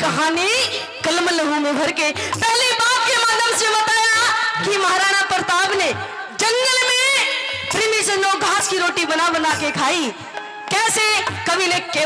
कहानी कलम लहू में भर के पहले बाप के माध्यम से बताया कि महाराणा प्रताप ने जंगल में प्रेमी से नौ घास की रोटी बना बना के खाई। कैसे कवि ने के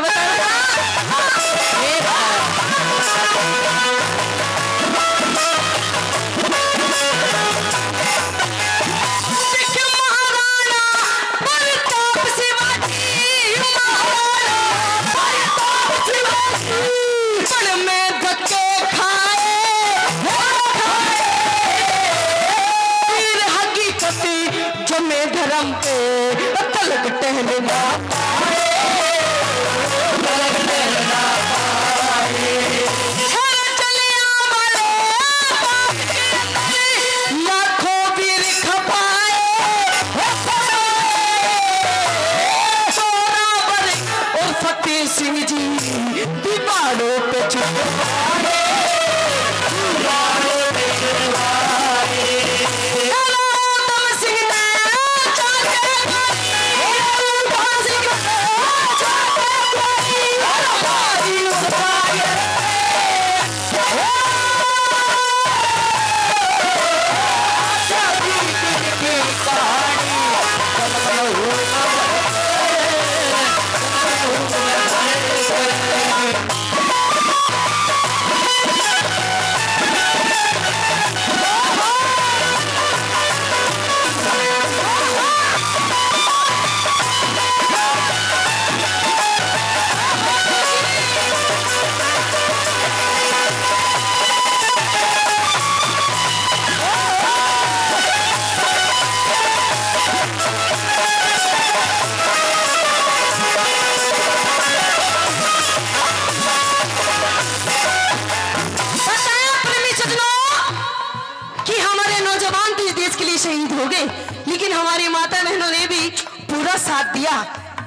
साथ दिया।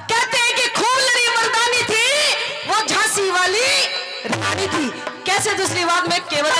कहते हैं कि खूब लड़ी मर्दानी थी वो झांसी वाली रानी थी। कैसे दूसरी बात में केवल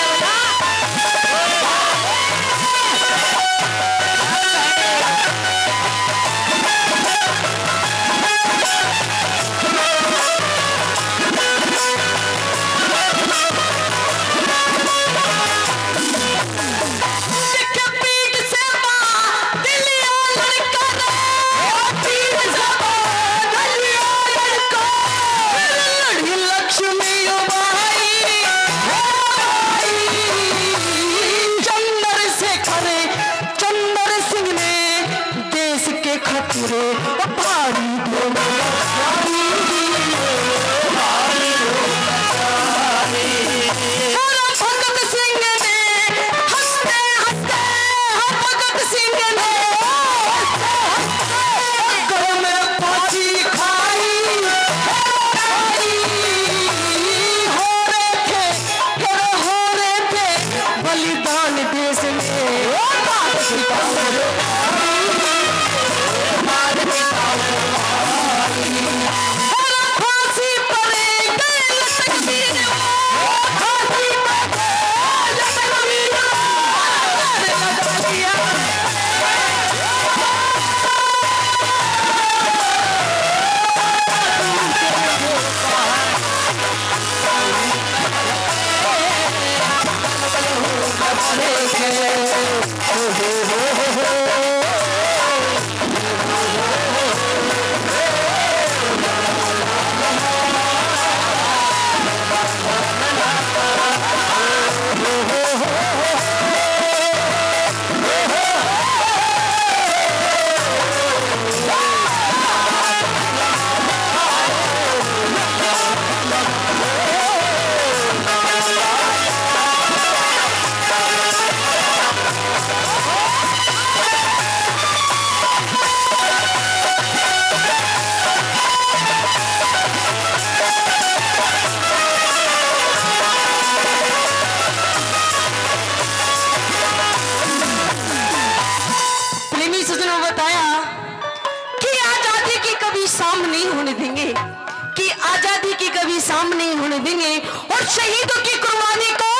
देंगे और शहीदों की कुर्बानी को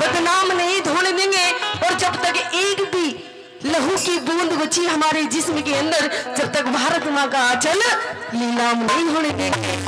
बदनाम नहीं धोने देंगे। और जब तक एक भी लहू की बूंद बची हमारे जिस्म के अंदर, जब तक भारत माँ का आंचल नीलाम नहीं होने देंगे।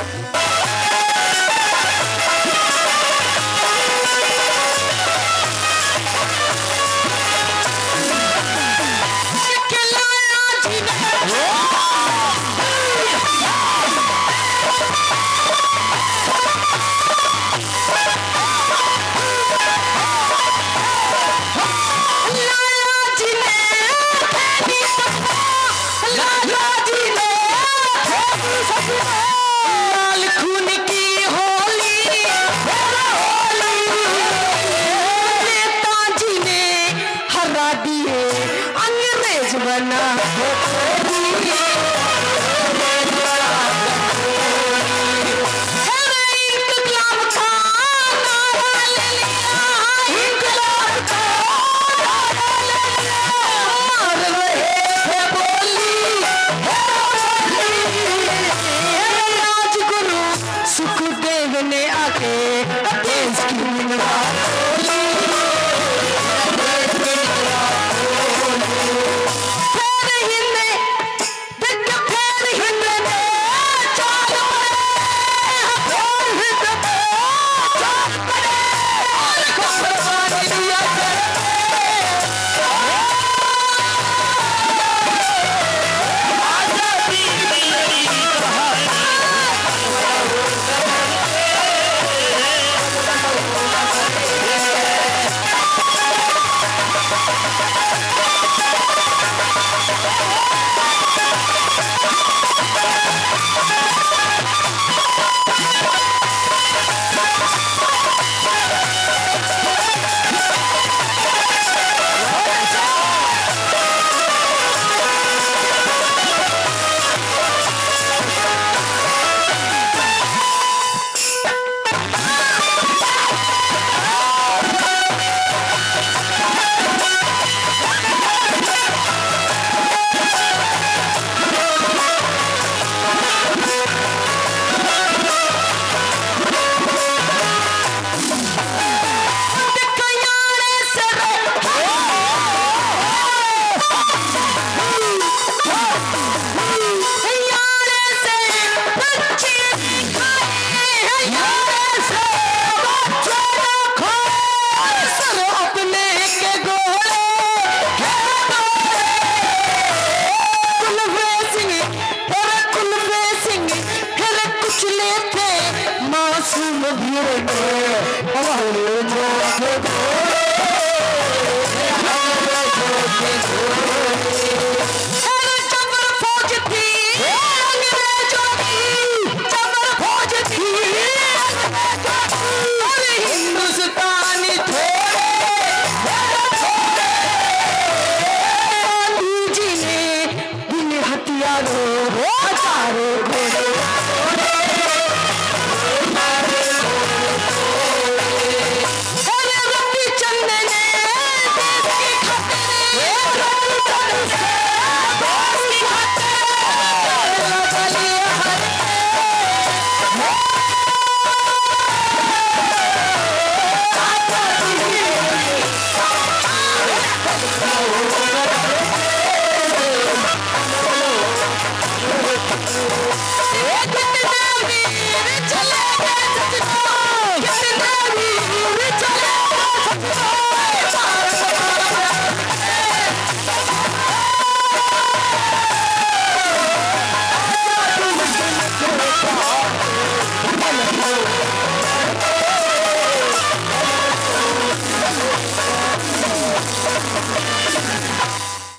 Oh,